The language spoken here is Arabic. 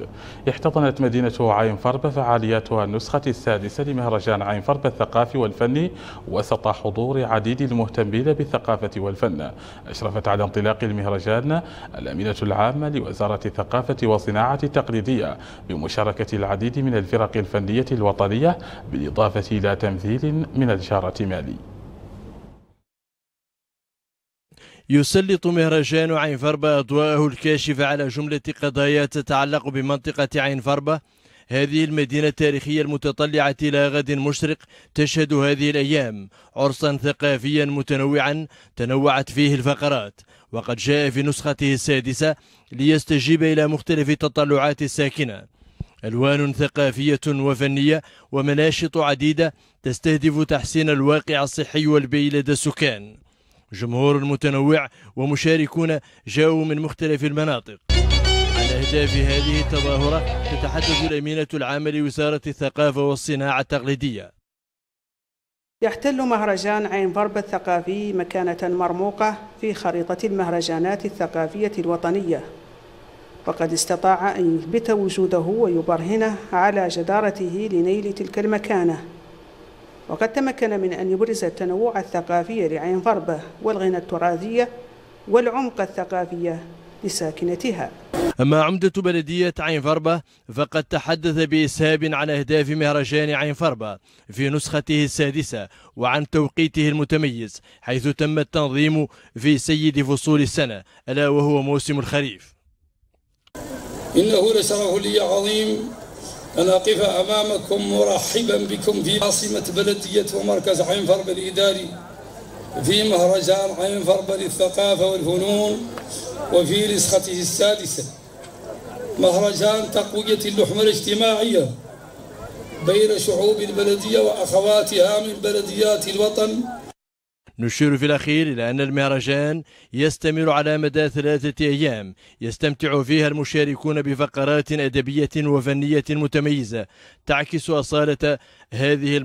العقد. احتضنت مدينة عين فربه فعالياتها النسخة السادسة لمهرجان عين فربه الثقافي والفني وسط حضور عديد المهتمين بالثقافة والفن. أشرفت على انطلاق المهرجان الأمينة العامة لوزارة الثقافة والصناعة التقليدية بمشاركة العديد من الفرق الفنية الوطنية بالإضافة إلى تمثيل من الجارة مالي. يسلط مهرجان عين فربه أضواءه الكاشفة على جملة قضايا تتعلق بمنطقة عين فربه، هذه المدينة التاريخية المتطلعة إلى غد مشرق تشهد هذه الأيام عرسا ثقافيا متنوعا تنوعت فيه الفقرات، وقد جاء في نسخته السادسة ليستجيب إلى مختلف تطلعات الساكنة. ألوان ثقافية وفنية ومناشط عديدة تستهدف تحسين الواقع الصحي والبيئي لدى السكان. جمهور متنوع ومشاركون جاءوا من مختلف المناطق. عن أهداف هذه التظاهرة تتحدث الأمينة العامة لوزارة الثقافة والصناعة التقليدية. يحتل مهرجان عين فربه الثقافي مكانة مرموقة في خريطة المهرجانات الثقافية الوطنية، وقد استطاع أن يثبت وجوده ويبرهنه على جدارته لنيل تلك المكانة، وقد تمكن من أن يبرز التنوع الثقافي لعين فربه والغنى التراثية والعمق الثقافية لساكنتها. أما عمدة بلدية عين فربه فقد تحدث بإسهاب عن أهداف مهرجان عين فربه في نسخته السادسة وعن توقيته المتميز، حيث تم التنظيم في سيد فصول السنة ألا وهو موسم الخريف. إنه لشرف لي عظيم أن أقف أمامكم مرحبا بكم في عاصمة بلدية ومركز عين فربه الإداري في مهرجان عين فربه للثقافة والفنون وفي نسخته السادسة، مهرجان تقوية اللحمة الاجتماعية بين شعوب البلدية وأخواتها من بلديات الوطن. نشير في الأخير إلى أن المهرجان يستمر على مدى 3 أيام يستمتع فيها المشاركون بفقرات أدبية وفنية متميزة تعكس أصالة هذه